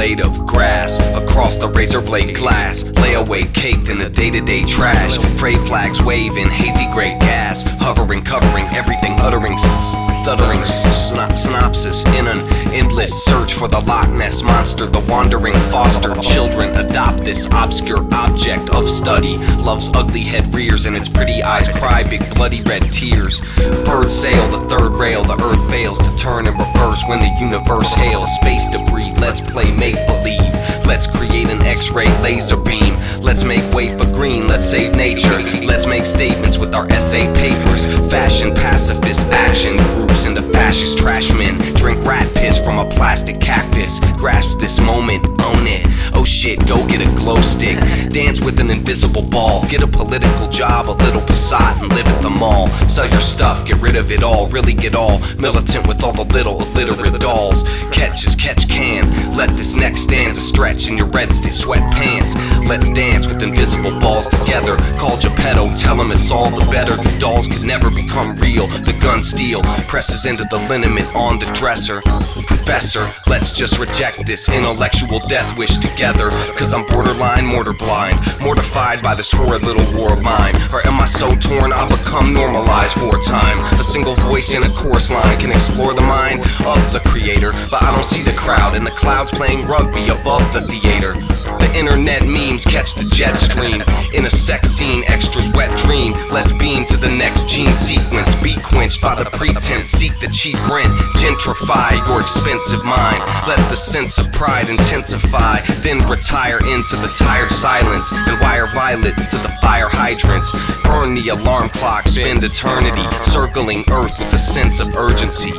blade of grass across the razor blade glass. Layaway caked in the day-to-day trash. Frayed flags waving, hazy gray gas. Hovering, covering everything, uttering, stuttering synopsis in an endless search for the Loch Ness Monster. The wandering foster children adopt this obscure object of study. Love's ugly head rears and its pretty eyes cry big bloody red tears. Birds sail the third rail, the earth fails to turn and reverse when the universe hails. Space debris, let's play make-believe. Let's create an x-ray laser beam. Let's make way for green, let's save nature. Let's make statements with our essay papers. Fashion pacifist action groups into fascist trash men. Drink rat piss from a plastic cactus. Grasp this moment, own it. Oh shit, go get a glow stick. Dance with an invisible ball. Get a political job, a little Passat, and live at the mall. Sell your stuff, get rid of it all. Really get all militant with all the little illiterate dolls. Catch as catch can. Let this next stanza stretch in your red sweatpants. Let's dance with invisible balls together. Call Geppetto, tell him it's all the better. The dolls could never become real. The gun steel presses into the liniment on the dresser. Professor, let's just reject this intellectual death wish together. Cause I'm borderline mortar blind, mortified by the sordid little war of mine. Or am I so torn I'll become normalized for a time? A single voice in a chorus line can explore the mind of the creator. But I don't see the crowd in the clouds playing rugby above the theater. The internet memes catch the jet stream. In a sex scene, extras wet dream. Let's beam to the next gene sequence. Be quenched by the pretense. Seek the cheap rent. Gentrify your expensive mind. Let the sense of pride intensify. Then retire into the tired silence and wire violets to the fire hydrants. Burn the alarm clock. Spend eternity circling Earth with a sense of urgency.